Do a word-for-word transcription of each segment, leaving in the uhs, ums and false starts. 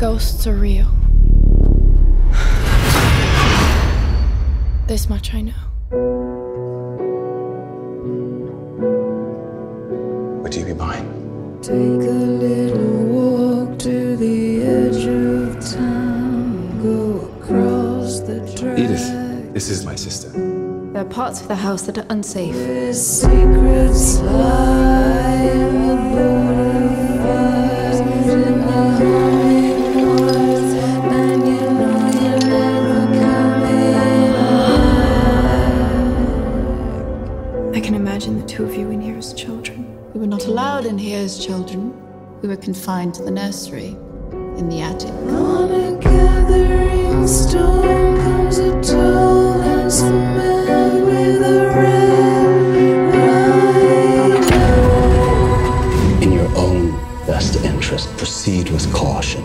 Ghosts are real. This much I know. Would you be mine? Take a little walk to the edge of town. Go across the track. Edith, this is my sister. There are parts of the house that are unsafe. Secrets lie in the butterflies in my heart. I can imagine the two of you in here as children. We were not allowed in here as children. We were confined to the nursery, in the attic. On a gathering storm comes a tall handsome man with a red rider. In your own best interest, proceed with caution.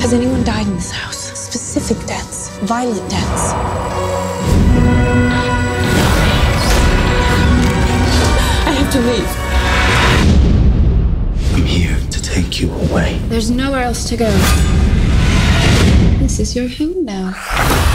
Has anyone died in this house? Specific deaths, violent deaths. To leave. I'm here to take you away. There's nowhere else to go. This is your home now.